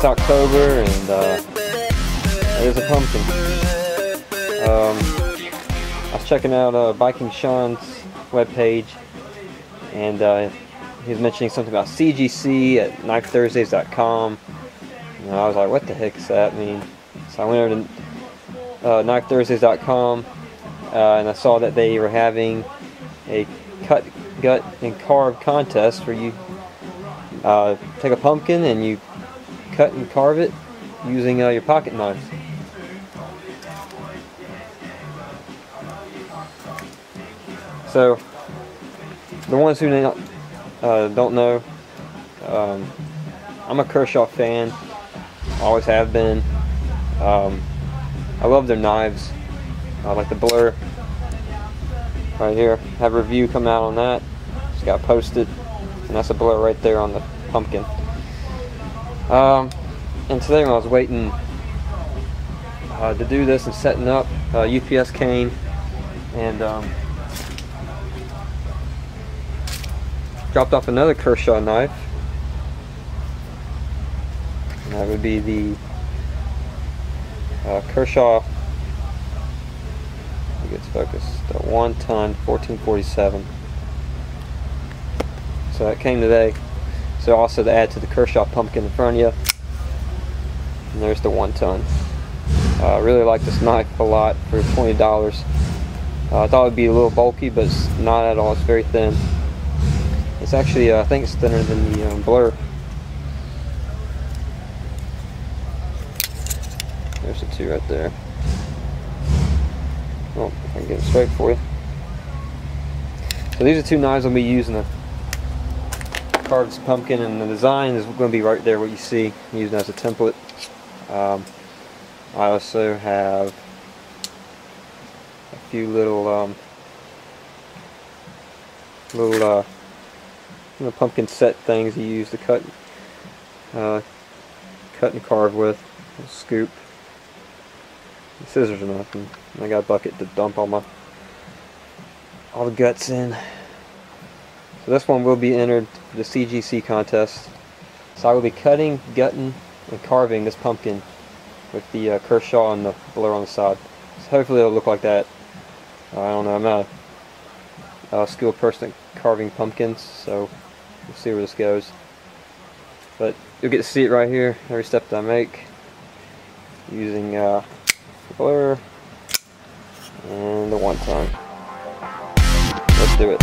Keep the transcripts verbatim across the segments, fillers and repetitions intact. it's October and uh, there's a pumpkin. Um, I was checking out uh, Viking Sean's webpage, and uh, he was mentioning something about C G C at Knife Thursdays dot com. And I was like, what the heck does that mean? So I went over to uh, Knife Thursdays dot com uh, and I saw that they were having a cut, gut, and carve contest where you uh, take a pumpkin and you cut and carve it using uh, your pocket knives. So, the ones who not, uh, don't know, um, I'm a Kershaw fan, always have been. Um, I love their knives, uh, like the Blur right here. Have a review come out on that, just got posted, and that's a Blur right there on the pumpkin. Um, and today when I was waiting uh, to do this and setting up, uh, U P S came and um, dropped off another Kershaw knife, and that would be the uh, Kershaw, I think it's focused, the One Ton fourteen forty-seven. So that came today. So also to add to the Kershaw pumpkin in front of you, and there's the One Ton. I uh, really like this knife a lot for twenty dollars. Uh, I thought it would be a little bulky, but it's not at all. It's very thin. It's actually, uh, I think it's thinner than the um, Blur. There's the two right there. Oh, I can get it straight for you. So these are two knives I'll be using to carve this pumpkin, and the design is going to be right there, what you see, I'm using as a template. Um, I also have a few little, um, little, uh, you know, pumpkin set things you use to cut, uh, cut and carve with. A scoop, the scissors are nothing. I got a bucket to dump all my, all the guts in. So this one will be entered for the C G C contest. So I will be cutting, gutting, and carving this pumpkin with the uh, Kershaw and the Blur on the side. So hopefully it'll look like that. Uh, I don't know. I'm not a uh, skilled person at carving pumpkins, so. We'll see where this goes, but you'll get to see it right here every step that I make using uh, the Blur and the One Ton. Let's do it.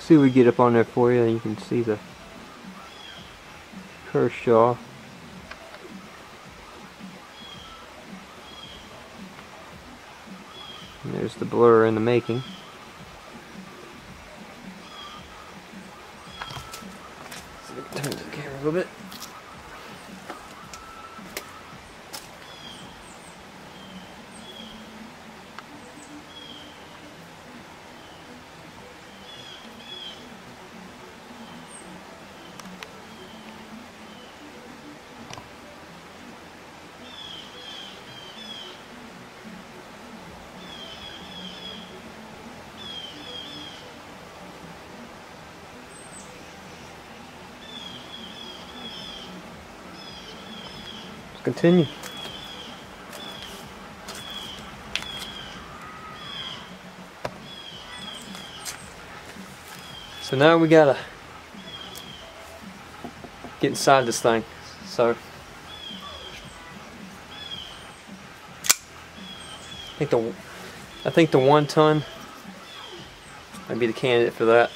See what we get up on there for you, and you can see the Kershaw. And there's the Blur in the making. So we can turn the camera a little bit. Continue. So now we gotta get inside this thing. So I think the I think the One Ton might be the candidate for that.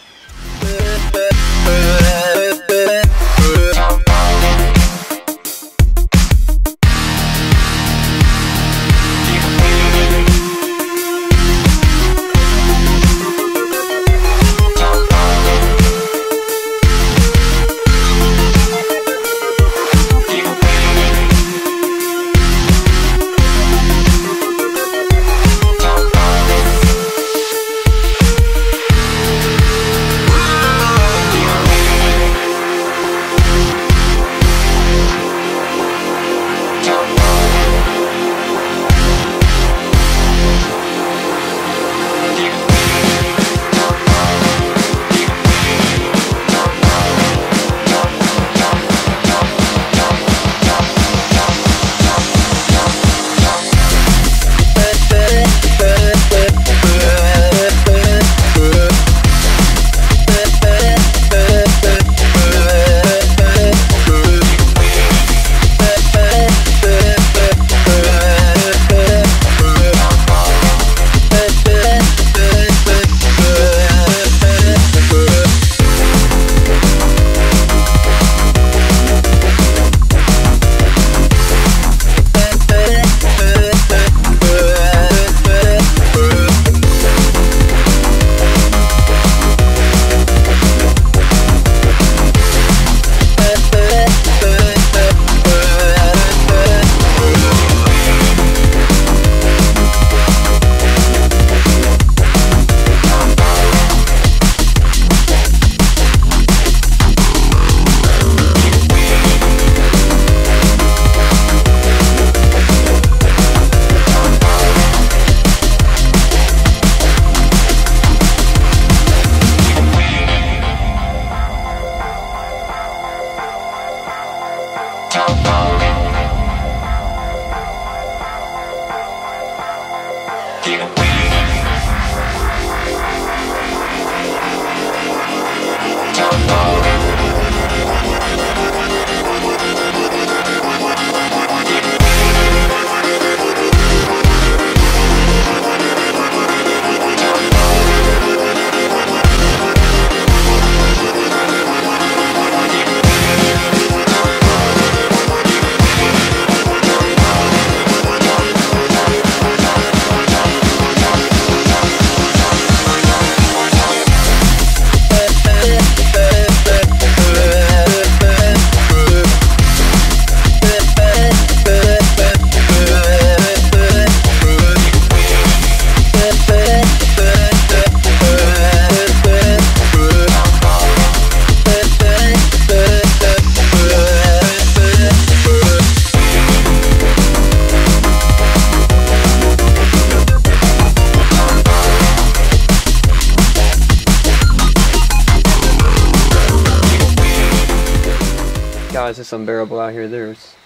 Guys, it's unbearable out here. There's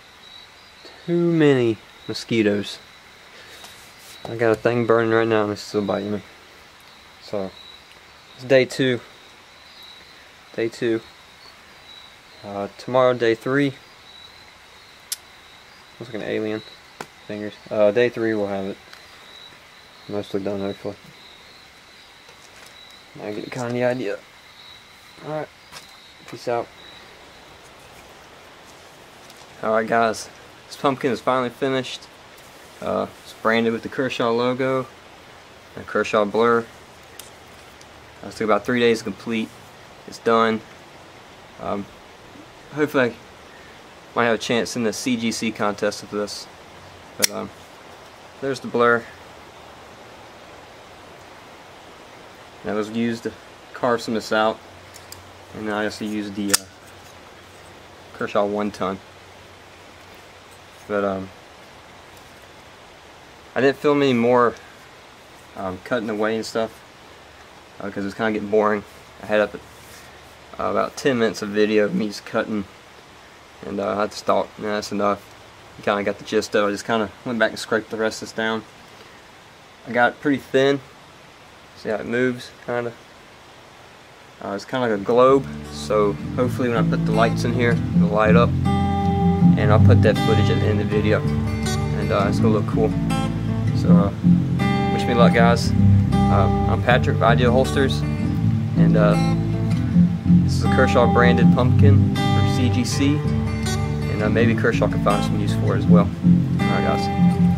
too many mosquitoes. I got a thing burning right now and it's still biting me. So it's day two. Day two. Uh, tomorrow, day three. Looks like an alien. Fingers. Uh, day three, we'll have it mostly done, hopefully. I get kind of the idea. Alright. Peace out. Alright guys, this pumpkin is finally finished. Uh, it's branded with the Kershaw logo and Kershaw Blur. Uh, it took about three days to complete. It's done. Um, hopefully I might have a chance in the C G C contest of this. But um, there's the blur. That was used to carve some of this out. And then I also used the uh, Kershaw One Ton. But um, I didn't film any more um, cutting away and stuff because uh, it was kind of getting boring. I had up at, uh, about ten minutes of video of me just cutting, and uh, I just thought, nah, that's enough. You kind of got the gist of it. I just kind of went back and scraped the rest of this down. I got it pretty thin. See how it moves, kind of. Uh, it's kind of like a globe, so hopefully when I put the lights in here, it'll light up. And I'll put that footage at the end of the video, and uh, it's gonna look cool. So uh, wish me me a lot, guys. Uh, I'm Patrick of Ideal Holsters, and uh, this is a Kershaw branded pumpkin for C G C, and uh, maybe Kershaw can find some use for it as well. All right, guys.